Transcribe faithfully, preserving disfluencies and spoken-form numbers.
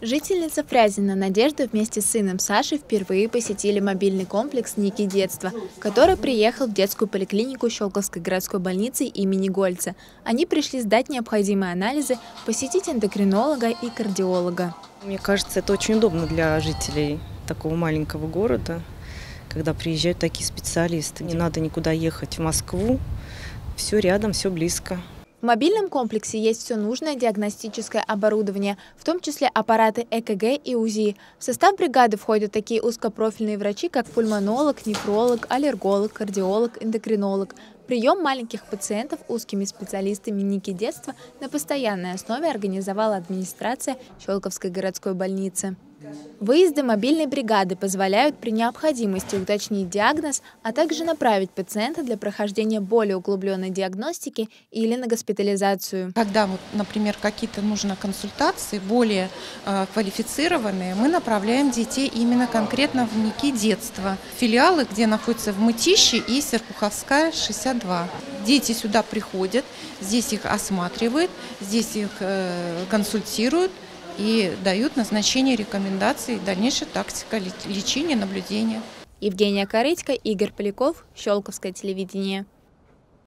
Жительница Фрязино Надежда вместе с сыном Сашей впервые посетили мобильный комплекс «Ники детства», который приехал в детскую поликлинику Щелковской городской больницы имени Гольца. Они пришли сдать необходимые анализы, посетить эндокринолога и кардиолога. Мне кажется, это очень удобно для жителей такого маленького города, когда приезжают такие специалисты. Не надо никуда ехать в Москву, все рядом, все близко. В мобильном комплексе есть все нужное диагностическое оборудование, в том числе аппараты ЭКГ и УЗИ. В состав бригады входят такие узкопрофильные врачи, как пульмонолог, нефролог, аллерголог, кардиолог, эндокринолог. Прием маленьких пациентов узкими специалистами «Ники детства» на постоянной основе организовала администрация Щелковской городской больницы. Выезды мобильной бригады позволяют при необходимости уточнить диагноз, а также направить пациента для прохождения более углубленной диагностики или на госпитализацию. Когда, вот, например, какие-то нужны консультации более э, квалифицированные, мы направляем детей именно конкретно в «Ники детства». Филиалы, где находятся в Мытищи и Серпуховская, шестьдесят два. Дети сюда приходят, здесь их осматривают, здесь их э, консультируют и дают назначение рекомендаций, дальнейшая тактика лечения, наблюдения. Евгения Корытько, Игорь Поляков, Щелковское телевидение.